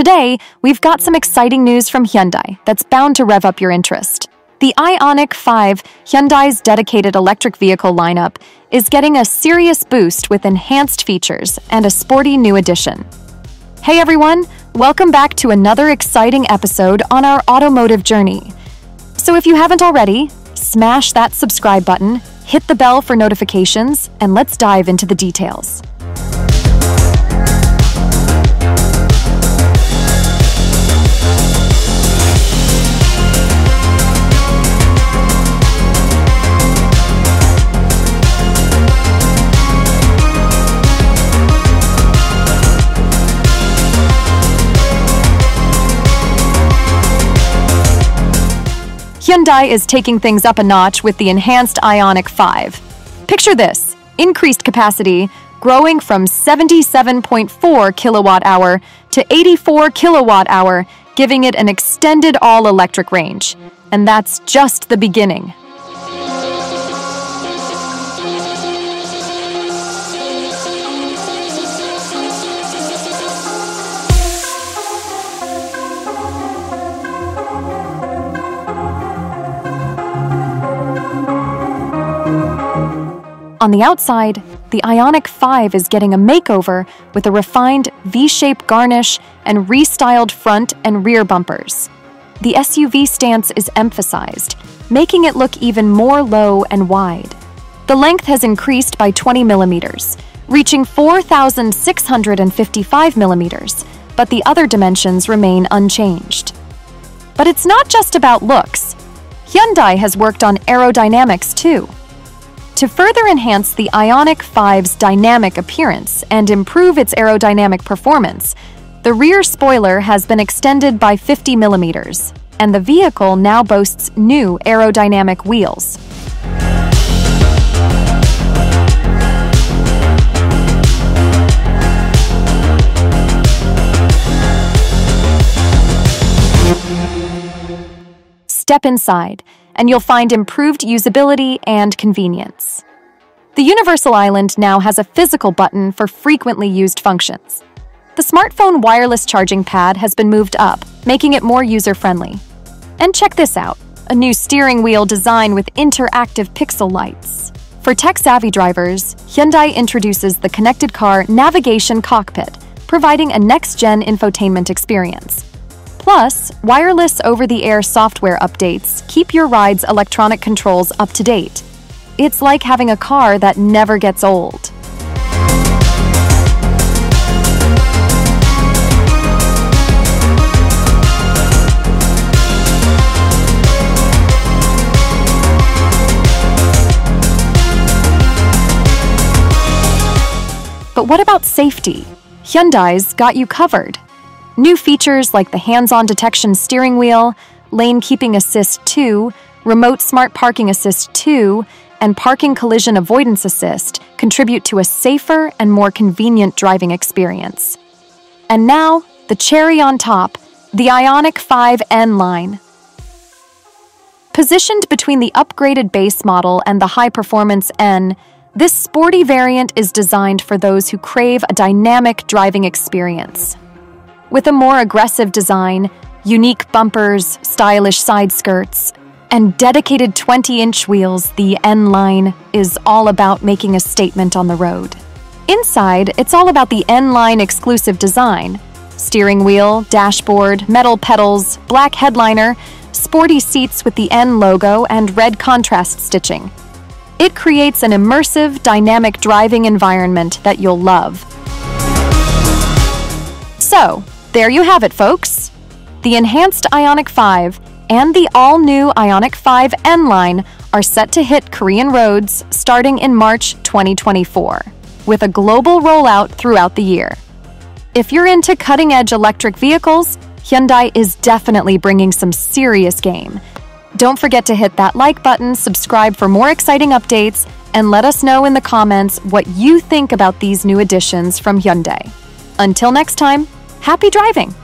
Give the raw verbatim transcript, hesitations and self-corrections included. Today, we've got some exciting news from Hyundai that's bound to rev up your interest. The IONIQ five, Hyundai's dedicated electric vehicle lineup, is getting a serious boost with enhanced features and a sporty new addition. Hey everyone, welcome back to another exciting episode on our automotive journey. So if you haven't already, smash that subscribe button, hit the bell for notifications, and let's dive into the details. Hyundai is taking things up a notch with the enhanced IONIQ five. Picture this: increased capacity, growing from seventy-seven point four kilowatt hour to eighty-four kilowatt hour, giving it an extended all-electric range. And that's just the beginning. On the outside, the IONIQ five is getting a makeover with a refined V-shaped garnish and restyled front and rear bumpers. The S U V stance is emphasized, making it look even more low and wide. The length has increased by twenty millimeters, reaching four thousand six hundred fifty-five millimeters, but the other dimensions remain unchanged. But it's not just about looks. Hyundai has worked on aerodynamics too. To further enhance the IONIQ five's dynamic appearance and improve its aerodynamic performance, the rear spoiler has been extended by fifty millimeters, and the vehicle now boasts new aerodynamic wheels. Step inside, and you'll find improved usability and convenience. The Universal Island now has a physical button for frequently used functions. The smartphone wireless charging pad has been moved up, making it more user-friendly. And check this out, a new steering wheel design with interactive pixel lights. For tech-savvy drivers, Hyundai introduces the connected car navigation cockpit, providing a next-gen infotainment experience. Plus, wireless over-the-air software updates keep your ride's electronic controls up to date. It's like having a car that never gets old. But what about safety? Hyundai's got you covered. New features like the hands-on detection steering wheel, lane keeping assist two, remote smart parking assist two, and parking collision avoidance assist contribute to a safer and more convenient driving experience. And now, the cherry on top, the IONIQ five N Line. Positioned between the upgraded base model and the high-performance N, this sporty variant is designed for those who crave a dynamic driving experience. With a more aggressive design, unique bumpers, stylish side skirts, and dedicated twenty-inch wheels, the N Line is all about making a statement on the road. Inside, it's all about the N Line exclusive design: steering wheel, dashboard, metal pedals, black headliner, sporty seats with the N logo, and red contrast stitching. It creates an immersive, dynamic driving environment that you'll love. So, there you have it, folks. The enhanced IONIQ five and the all-new IONIQ five N Line are set to hit Korean roads starting in March twenty twenty-four, with a global rollout throughout the year. If you're into cutting-edge electric vehicles, Hyundai is definitely bringing some serious game. Don't forget to hit that like button, subscribe for more exciting updates, and let us know in the comments what you think about these new additions from Hyundai. Until next time, happy driving!